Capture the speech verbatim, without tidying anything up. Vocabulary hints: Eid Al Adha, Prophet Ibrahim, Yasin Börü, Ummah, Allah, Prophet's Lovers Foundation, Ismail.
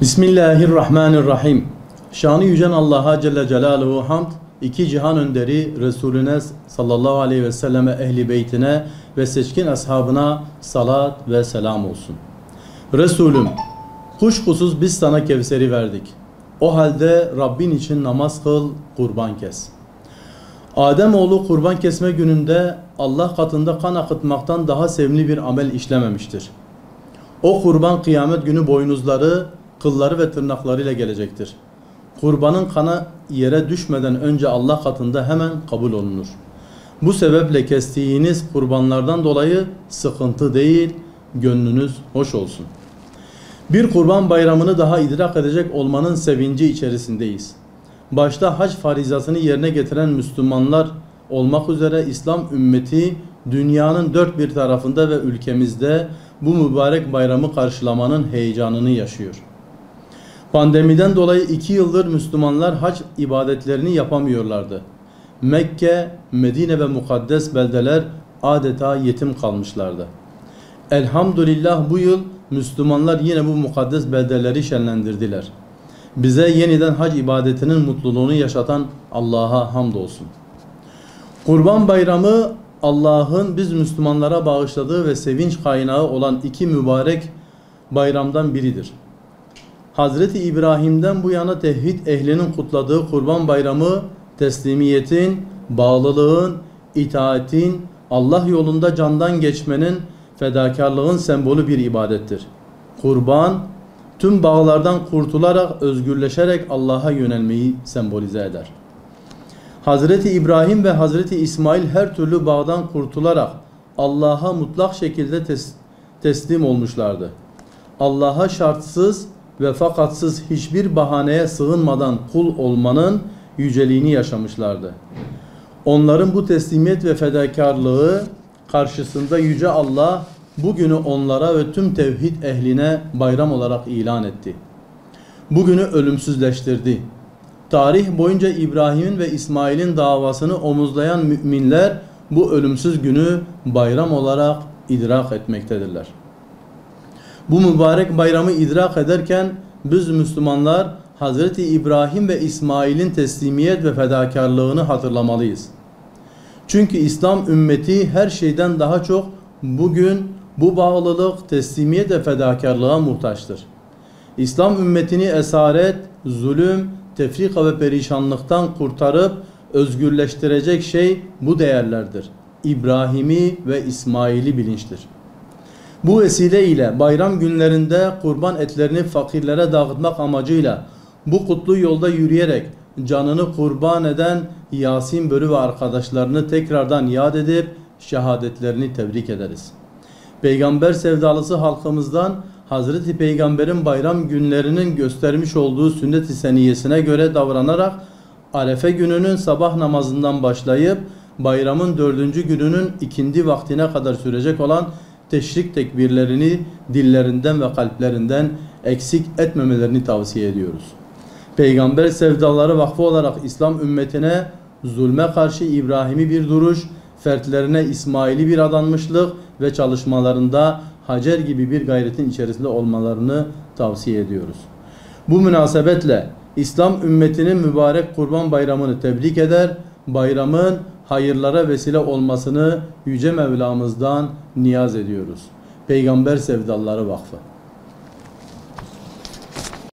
Bismillahirrahmanirrahim. Şanı yücen Allah'a Celle Celaluhu hamd, iki cihan önderi Resulüne sallallahu aleyhi ve selleme, ehli beytine ve seçkin ashabına salat ve selam olsun. Resulüm, kuşkusuz biz sana Kevser'i verdik. O halde Rabbin için namaz kıl, kurban kes. Ademoğlu kurban kesme gününde Allah katında kan akıtmaktan daha sevimli bir amel işlememiştir. O kurban kıyamet günü boynuzları, kılları ve tırnaklarıyla gelecektir. Kurbanın kanı yere düşmeden önce Allah katında hemen kabul olunur. Bu sebeple kestiğiniz kurbanlardan dolayı sıkıntı değil, gönlünüz hoş olsun. Bir kurban bayramını daha idrak edecek olmanın sevinci içerisindeyiz. Başta hac farizasını yerine getiren Müslümanlar olmak üzere İslam ümmeti dünyanın dört bir tarafında ve ülkemizde bu mübarek bayramı karşılamanın heyecanını yaşıyor. Pandemiden dolayı iki yıldır Müslümanlar hac ibadetlerini yapamıyorlardı. Mekke, Medine ve mukaddes beldeler adeta yetim kalmışlardı. Elhamdülillah bu yıl Müslümanlar yine bu mukaddes beldeleri şenlendirdiler. Bize yeniden hac ibadetinin mutluluğunu yaşatan Allah'a hamdolsun. Kurban Bayramı Allah'ın biz Müslümanlara bağışladığı ve sevinç kaynağı olan iki mübarek bayramdan biridir. Hazreti İbrahim'den bu yana tevhid ehlinin kutladığı Kurban Bayramı teslimiyetin, bağlılığın, itaatin, Allah yolunda candan geçmenin, fedakarlığın sembolü bir ibadettir. Kurban, tüm bağlardan kurtularak, özgürleşerek Allah'a yönelmeyi sembolize eder. Hazreti İbrahim ve Hazreti İsmail her türlü bağdan kurtularak Allah'a mutlak şekilde teslim olmuşlardı. Allah'a şartsız ve fakatsız hiçbir bahaneye sığınmadan kul olmanın yüceliğini yaşamışlardı. Onların bu teslimiyet ve fedakarlığı karşısında Yüce Allah bugünü onlara ve tüm tevhid ehline bayram olarak ilan etti. Bugünü ölümsüzleştirdi. Tarih boyunca İbrahim'in ve İsmail'in davasını omuzlayan müminler bu ölümsüz günü bayram olarak idrak etmektedirler. Bu mübarek bayramı idrak ederken biz Müslümanlar Hazreti İbrahim ve İsmail'in teslimiyet ve fedakarlığını hatırlamalıyız. Çünkü İslam ümmeti her şeyden daha çok bugün bu bağlılık, teslimiyet ve fedakarlığa muhtaçtır. İslam ümmetini esaret, zulüm, tefrika ve perişanlıktan kurtarıp özgürleştirecek şey bu değerlerdir. İbrahim'i ve İsmail'i bilinçtir. Bu vesile ile bayram günlerinde kurban etlerini fakirlere dağıtmak amacıyla bu kutlu yolda yürüyerek canını kurban eden Yasin Börü ve arkadaşlarını tekrardan yad edip şehadetlerini tebrik ederiz. Peygamber sevdalısı halkımızdan Hazreti Peygamber'in bayram günlerinin göstermiş olduğu sünnet-i seniyesine göre davranarak Arefe gününün sabah namazından başlayıp bayramın dördüncü gününün ikindi vaktine kadar sürecek olan teşrik tekbirlerini dillerinden ve kalplerinden eksik etmemelerini tavsiye ediyoruz. Peygamber Sevdaları Vakfı olarak İslam ümmetine zulme karşı İbrahim'i bir duruş, fertlerine İsmail'i bir adanmışlık ve çalışmalarında Hacer gibi bir gayretin içerisinde olmalarını tavsiye ediyoruz. Bu münasebetle İslam ümmetinin mübarek Kurban Bayramı'nı tebrik eder, bayramın hayırlara vesile olmasını Yüce Mevlamız'dan niyaz ediyoruz. Peygamber Sevdaları Vakfı.